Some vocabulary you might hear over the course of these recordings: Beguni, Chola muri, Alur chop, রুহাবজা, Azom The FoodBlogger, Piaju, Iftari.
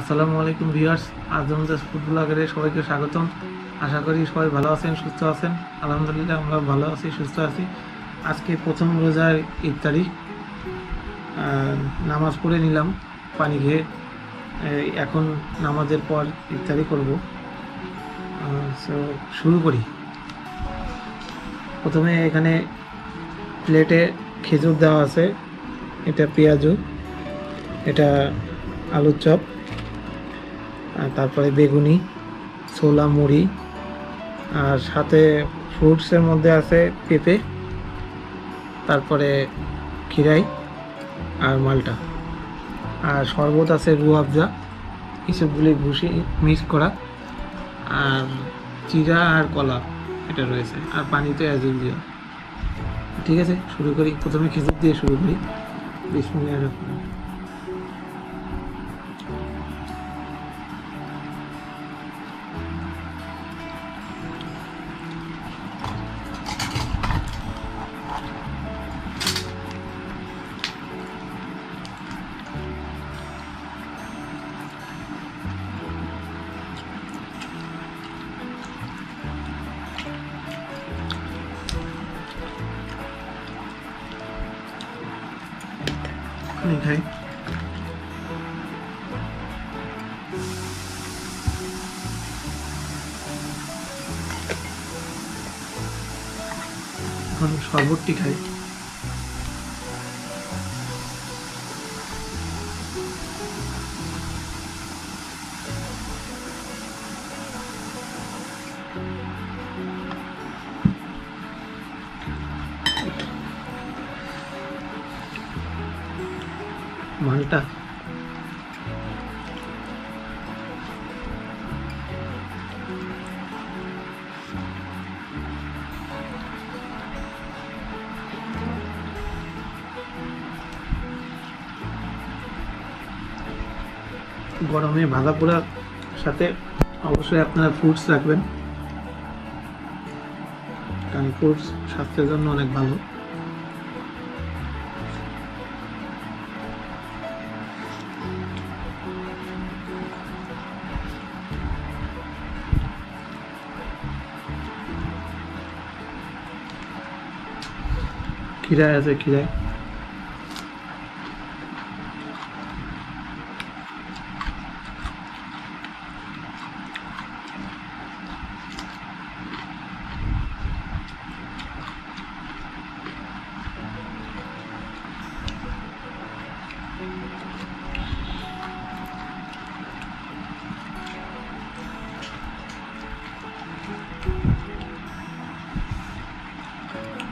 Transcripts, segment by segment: আসসালামু আলাইকুম viewers, Azam the ফুডব্লগারে সবাইকে স্বাগতম। আশা করি সবাই ভালো আছেন, সুস্থ আছেন। আলহামদুলিল্লাহ আমরা ভালো আছি, সুস্থ আছি। আজকে প্রথম রোজার ইফতারি, নামাজ পড়ে নিলাম পানি খেয়ে। এখন নামাজের পর ইফতারি করব, সো শুরু করি। প্রথমে এখানে প্লেটে খেজুর দেওয়া আছে, এটা পিয়াজু, এটা আলুর চপ, তারপরে বেগুনি, ছোলা মুড়ি, আর সাথে ফ্রুটসের মধ্যে আছে পেঁপে, তারপরে খিরাই আর মালটা, আর শরবত আছে রুহাবজা, এসবগুলি ঘুষে মিক্স করা, আর চিরা আর কলা এটা রয়েছে, আর পানি তো অ্যাজিল দিয়ে। ঠিক আছে, শুরু করি। প্রথমে খেজুর দিয়ে শুরু করি। বিসমিল্লাহির রহমানির রহিম। Okay. এখন শরবতটি খাই। माल्टा गरमे भाजा पोड़ार साथे अवश्य अपनारा फ्रुट्स राखबेन, कारण फ्रुट्स स्वास्थ्येर जन्य अनेक भालो। খিরায় আছে, খিরায়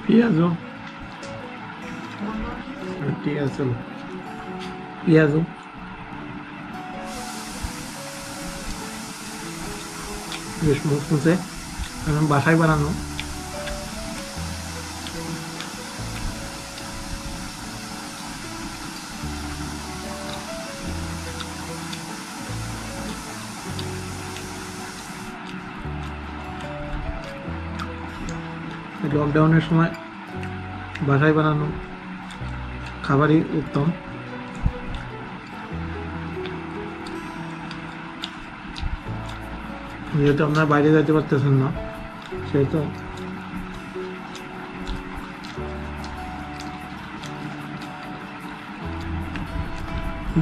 পেঁয়াজও পেঁয়াজু বেশ মুচমুচে, কারণ বাসায় বানানো। লকডাউনের সময় বাসায় বানানো খাবারই উত্তম। যেহেতু আপনারা বাইরে যেতে পারতেছেন না, সেহেতু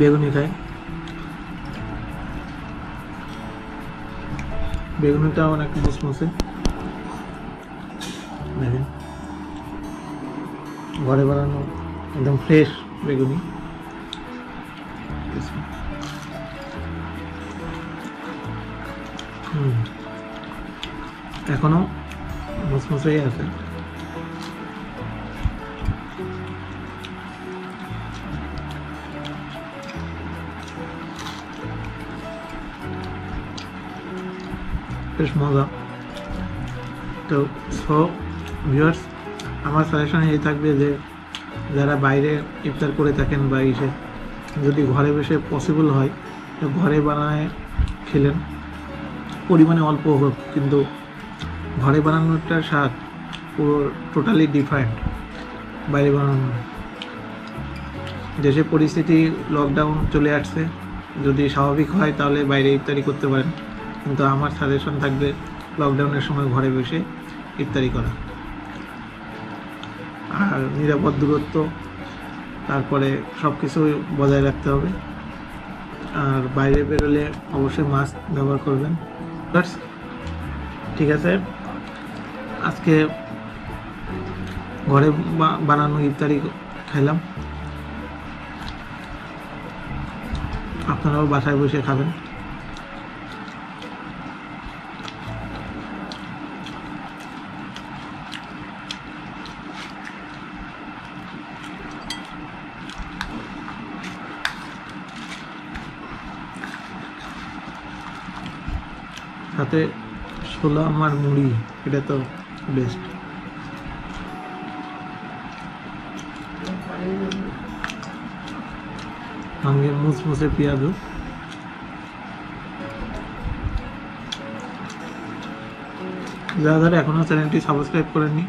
বেগুনি খাই। বেগুনিটা অনেক মুচমুচে, দেখেন ঘরে বানানো एकदम फ्रेश बेगुनी। एखो मसमसाई आछे। बेश मजा तो। सो ভিউয়ার্স, আমার সাজেশন এই থাকবে যে যারা বাইরে ইফতার করে থাকেন বা এসে, যদি ঘরে বসে পসিবল হয় ঘরে বানায় খেলেন। পরিমাণে অল্প হোক, কিন্তু ঘরে বানানোটার স্বাদ পুরো টোটালি ডিফারেন্ট বাইরে বানানো। দেশের পরিস্থিতি লকডাউন চলে আসছে, যদি স্বাভাবিক হয় তাহলে বাইরে ইফতারি করতে পারেন, কিন্তু আমার সাজেশন থাকবে লকডাউনের সময় ঘরে বসে ইফতারি করা। আর নিরাপদ দূরত্ব, তারপরে সব কিছু বজায় রাখতে হবে। আর বাইরে বেরোলে অবশ্যই মাস্ক ব্যবহার করবেন। ঠিক আছে, আজকে ঘরে বানানো ইফতারি খাইলাম, আপনারাও বাসায় বসে খাবেন। সাথে ছোলা মুড়ি, এটা তো বেস্ট। সঙ্গে মুচমুচে পিয়াজু, যারা যারা এখনও চ্যানেলটি সাবস্ক্রাইব করেননি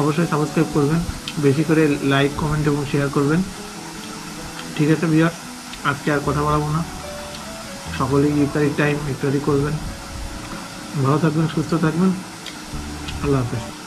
অবশ্যই সাবস্ক্রাইব করবেন, বেশি করে লাইক কমেন্ট এবং শেয়ার করবেন। ঠিক আছে ভিউয়ার্স, আজকে আর কথা বলবো না, সকলেই ইফতারির টাইম ইফতারি করবেন। ভালো থাকবেন, সুস্থ থাকবেন, আল্লাহ হাফেজ।